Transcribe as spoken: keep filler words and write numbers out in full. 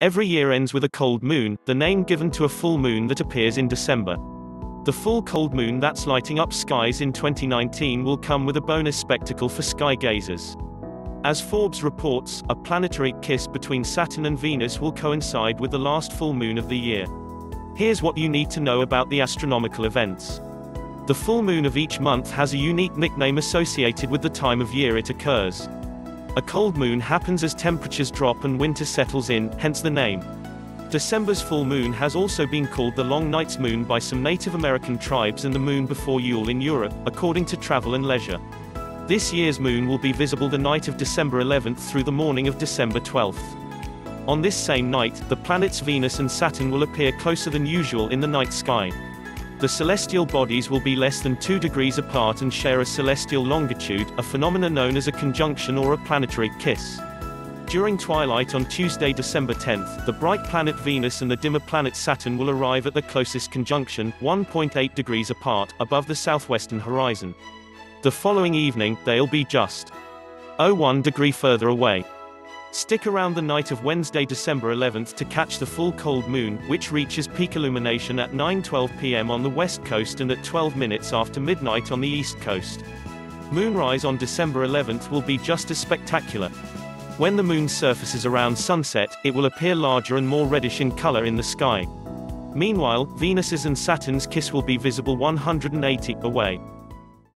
Every year ends with a cold moon, the name given to a full moon that appears in December. The full cold moon that's lighting up skies in twenty nineteen will come with a bonus spectacle for sky gazers. As Forbes reports, a planetary kiss between Saturn and Venus will coincide with the last full moon of the year. Here's what you need to know about the astronomical events. The full moon of each month has a unique nickname associated with the time of year it occurs. A cold moon happens as temperatures drop and winter settles in, hence the name. December's full moon has also been called the Long Night's Moon by some Native American tribes and the moon before Yule in Europe, according to Travel and Leisure. This year's moon will be visible the night of December eleventh through the morning of December twelfth. On this same night, the planets Venus and Saturn will appear closer than usual in the night sky. The celestial bodies will be less than two degrees apart and share a celestial longitude, a phenomenon known as a conjunction or a planetary kiss. During twilight on Tuesday, December tenth, the bright planet Venus and the dimmer planet Saturn will arrive at the closest conjunction, one point eight degrees apart, above the southwestern horizon. The following evening, they'll be just zero point one degree further away. Stick around the night of Wednesday, December eleventh to catch the full cold moon, which reaches peak illumination at nine twelve p m on the west coast and at twelve minutes after midnight on the east coast. Moonrise on December eleventh will be just as spectacular. When the moon surfaces around sunset, it will appear larger and more reddish in color in the sky. Meanwhile, Venus's and Saturn's kiss will be visible one hundred eighty away.